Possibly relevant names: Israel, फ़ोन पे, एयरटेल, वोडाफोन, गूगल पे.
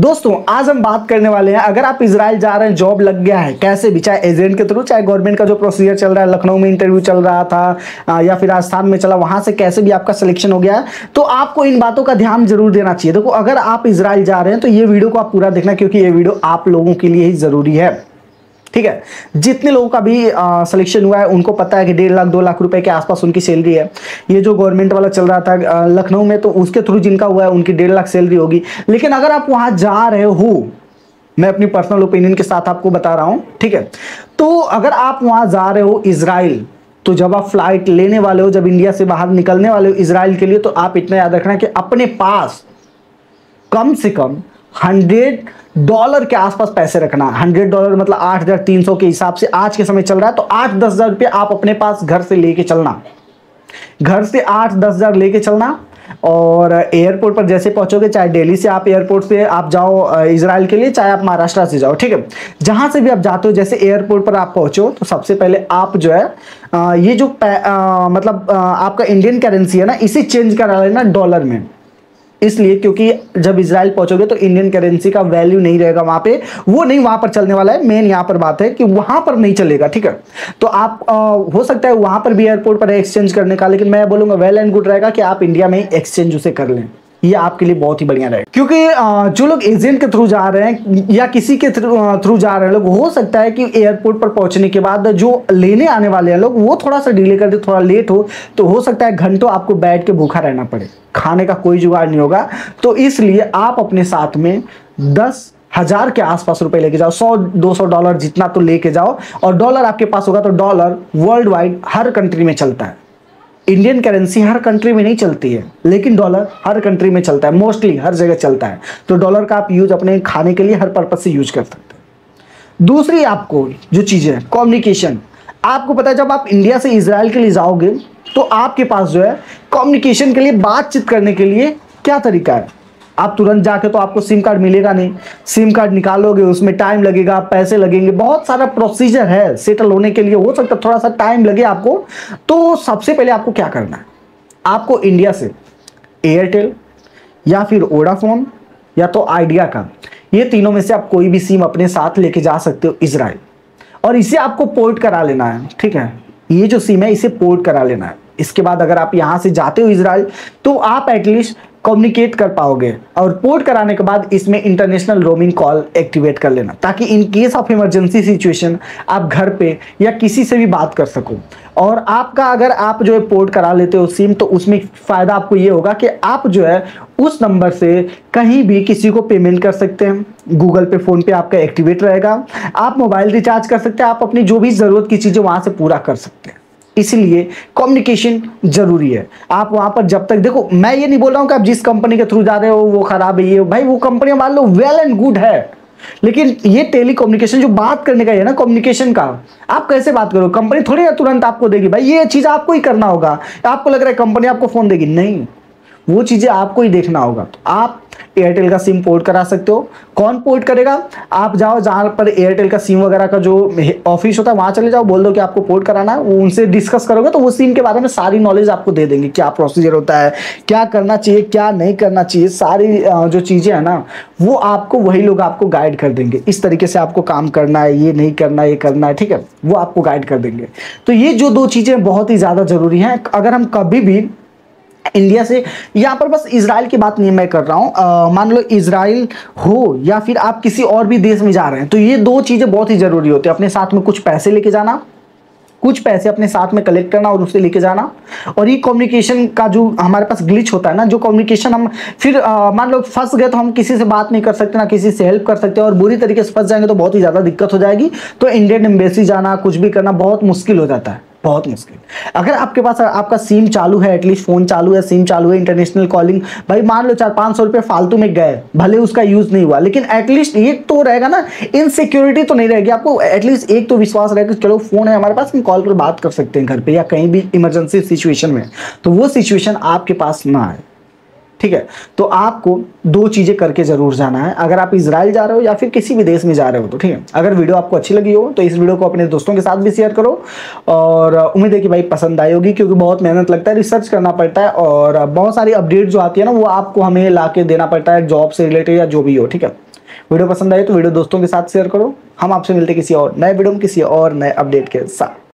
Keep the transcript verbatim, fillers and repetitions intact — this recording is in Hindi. दोस्तों आज हम बात करने वाले हैं, अगर आप इजराइल जा रहे हैं, जॉब लग गया है, कैसे भी, चाहे एजेंट के थ्रू, चाहे गवर्नमेंट का जो प्रोसीजर चल रहा है, लखनऊ में इंटरव्यू चल रहा था या फिर राजस्थान में चला, वहां से कैसे भी आपका सिलेक्शन हो गया है, तो आपको इन बातों का ध्यान जरूर देना चाहिए। देखो, अगर आप इजराइल जा रहे हैं तो ये वीडियो को आप पूरा देखना, क्योंकि ये वीडियो आप लोगों के लिए ही जरूरी है। ठीक है, जितने लोगों का भी सिलेक्शन हुआ है उनको पता है कि डेढ़ लाख दो लाख रुपए के आसपास उनकी सैलरी है। ये जो गवर्नमेंट वाला चल रहा था लखनऊ में, तो उसके थ्रू जिनका हुआ है उनकी डेढ़ लाख सैलरी होगी। लेकिन अगर आप वहां जा रहे हो, मैं अपनी पर्सनल ओपिनियन के साथ आपको बता रहा हूं, ठीक है, तो अगर आप वहां जा रहे हो इजराइल, तो जब आप फ्लाइट लेने वाले हो, जब इंडिया से बाहर निकलने वाले हो इजराइल के लिए, तो आप इतना याद रखना कि अपने पास कम से कम हंड्रेड डॉलर के आसपास पैसे रखना। हंड्रेड डॉलर मतलब आठ हजार तीन सौ के हिसाब से आज के समय चल रहा है, तो आठ दस हजार रुपये आप अपने पास घर से लेके चलना, घर से आठ दस हजार लेके चलना। और एयरपोर्ट पर जैसे पहुंचोगे, चाहे दिल्ली से आप एयरपोर्ट से आप जाओ इजराइल के लिए, चाहे आप महाराष्ट्र से जाओ, ठीक है, जहां से भी आप जाते हो, जैसे एयरपोर्ट पर आप पहुंचो, तो सबसे पहले आप जो है आ, ये जो आ, मतलब आ, आपका इंडियन करेंसी है ना, इसे चेंज करा लेना डॉलर में। इसलिए क्योंकि जब इजराइल पहुंचोगे तो इंडियन करेंसी का वैल्यू नहीं रहेगा वहां पे, वो नहीं वहां पर चलने वाला है। मेन यहां पर बात है कि वहां पर नहीं चलेगा, ठीक है। तो आप आ, हो सकता है वहां पर भी एयरपोर्ट पर एक्सचेंज करने का, लेकिन मैं बोलूंगा वेल एंड गुड रहेगा कि आप इंडिया में ही एक्सचेंज उसे कर लें, ये आपके लिए बहुत ही बढ़िया रहेगा। क्योंकि जो लोग एजेंट के थ्रू जा रहे हैं या किसी के थ्रू जा रहे हैं लोग, हो सकता है कि एयरपोर्ट पर पहुंचने के बाद जो लेने आने वाले हैं लोग, वो थोड़ा सा डिले कर दे, थोड़ा लेट हो, तो हो सकता है घंटों आपको बैठ के भूखा रहना पड़े, खाने का कोई जुगाड़ नहीं होगा। तो इसलिए आप अपने साथ में दस हजार के आसपास रुपए लेके जाओ, सौ दो सौ डॉलर जितना तो लेके जाओ। और डॉलर आपके पास होगा तो, डॉलर वर्ल्ड वाइड हर कंट्री में चलता है। इंडियन करेंसी हर कंट्री में नहीं चलती है, लेकिन डॉलर हर कंट्री में चलता है, मोस्टली हर जगह चलता है। तो डॉलर का आप यूज अपने खाने के लिए हर पर्पज से यूज कर सकते हैं। दूसरी आपको जो चीज़ें हैं, कम्युनिकेशन। आपको पता है जब आप इंडिया से इजराइल के लिए जाओगे तो आपके पास जो है कम्युनिकेशन के लिए, बातचीत करने के लिए क्या तरीका है। आप तुरंत जाके तो आपको सिम कार्ड मिलेगा नहीं, सिम कार्ड निकालोगे उसमें टाइम लगेगा, पैसे लगेंगे, बहुत सारा प्रोसीजर है सेटल होने के लिए, हो सकता है थोड़ा सा टाइम लगे आपको। तो सबसे पहले आपको क्या करना है, आपको इंडिया से एयरटेल या फिर वोडाफोन या तो आइडिया का, ये तीनों में से आप कोई भी सिम अपने साथ लेके जा सकते हो इजराइल, और इसे आपको पोर्ट करा लेना है, ठीक है। ये जो सिम है इसे पोर्ट करा लेना है। इसके बाद अगर आप यहाँ से जाते हो इजराइल तो आप एटलीस्ट कम्युनिकेट कर पाओगे, और पोर्ट कराने के बाद इसमें इंटरनेशनल रोमिंग कॉल एक्टिवेट कर लेना, ताकि in case of emergency situation आप घर पे या किसी से भी बात कर सको। और आपका अगर आप जो है पोर्ट करा लेते हो सिम, तो उसमें फ़ायदा आपको ये होगा कि आप जो है उस नंबर से कहीं भी किसी को पेमेंट कर सकते हैं, गूगल पे, फ़ोन पे आपका एक्टिवेट रहेगा, आप मोबाइल रिचार्ज कर सकते हैं, आप अपनी जो भी ज़रूरत की चीज़ें वहाँ से पूरा कर सकते हैं। इसलिए कम्युनिकेशन जरूरी है। आप वहां पर जब तक, देखो मैं ये नहीं बोल रहा हूं कि आप जिस कंपनी के थ्रू जा रहे हो वो खराब है, ये भाई वो कंपनी मान लो वेल एंड गुड है, लेकिन ये टेली कम्युनिकेशन जो बात करने का है ना, कम्युनिकेशन का, आप कैसे बात करो, कंपनी थोड़ी ना तुरंत आपको देगी भाई, ये चीज आपको ही करना होगा। आपको लग रहा है कंपनी आपको फोन देगी, नहीं, वो चीज़ें आपको ही देखना होगा। तो आप एयरटेल का सिम पोर्ट करा सकते हो। कौन पोर्ट करेगा, आप जाओ जहाँ पर एयरटेल का सिम वगैरह का जो ऑफिस होता है वहाँ चले जाओ, बोल दो कि आपको पोर्ट कराना है, वो उनसे डिस्कस करोगे तो वो सिम के बारे में सारी नॉलेज आपको दे देंगे, क्या प्रोसीजर होता है, क्या करना चाहिए, क्या नहीं करना चाहिए, सारी जो चीज़ें हैं ना वो आपको वही लोग आपको गाइड कर देंगे। इस तरीके से आपको काम करना है, ये नहीं करना, ये करना है, ठीक है, वो आपको गाइड कर देंगे। तो ये जो दो चीज़ें बहुत ही ज़्यादा ज़रूरी हैं। अगर हम कभी भी इंडिया से, यहाँ पर बस इजराइल की बात नहीं मैं कर रहा हूँ, मान लो इजराइल हो या फिर आप किसी और भी देश में जा रहे हैं, तो ये दो चीज़ें बहुत ही ज़रूरी होती है। अपने साथ में कुछ पैसे लेके जाना, कुछ पैसे अपने साथ में कलेक्ट करना और उसे लेके जाना। और ये कम्युनिकेशन का जो हमारे पास ग्लिच होता है ना, जो कम्युनिकेशन हम फिर मान लो फंस गए तो हम किसी से बात नहीं कर सकते, ना किसी से हेल्प कर सकते, और बुरी तरीके से फंस जाएंगे तो बहुत ही ज़्यादा दिक्कत हो जाएगी। तो इंडियन एम्बेसी जाना, कुछ भी करना बहुत मुश्किल हो जाता है, बहुत मुश्किल। अगर आपके पास आपका सिम चालू है, एटलीस्ट फ़ोन चालू है, सिम चालू है, इंटरनेशनल कॉलिंग, भाई मान लो चार पाँच सौ रुपये फालतू में गए, भले उसका यूज़ नहीं हुआ, लेकिन एटलीस्ट ये तो रहेगा ना, इनसिक्योरिटी तो नहीं रहेगी आपको, एटलीस्ट एक तो विश्वास रहेगा कि चलो फ़ोन है हमारे पास, हम कॉल पर बात कर सकते हैं घर पर या कहीं भी इमरजेंसी सिचुएशन में, तो वो सिचुएशन आपके पास ना आए, ठीक है। तो आपको दो चीज़ें करके ज़रूर जाना है अगर आप इजराइल जा रहे हो या फिर किसी भी देश में जा रहे हो तो, ठीक है। अगर वीडियो आपको अच्छी लगी हो तो इस वीडियो को अपने दोस्तों के साथ भी शेयर करो और उम्मीद है कि भाई पसंद आई होगी, क्योंकि बहुत मेहनत लगता है, रिसर्च करना पड़ता है और बहुत सारी अपडेट जो आती है ना वो आपको हमें ला के देना पड़ता है, जॉब से रिलेटेड या जो भी हो, ठीक है। वीडियो पसंद आए तो वीडियो दोस्तों के साथ शेयर करो। हम आपसे मिलते किसी और नए वीडियो में किसी और नए अपडेट के साथ।